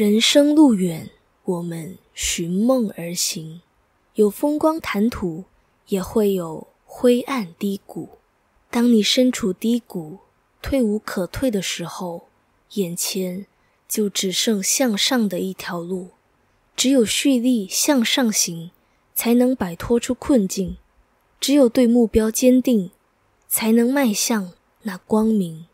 人生路远，我们寻梦而行，有风光坦途，也会有灰暗低谷。当你身处低谷，退无可退的时候，眼前就只剩向上的一条路。只有蓄力向上行，才能摆脱出困境；只有对目标坚定，才能迈向那光明。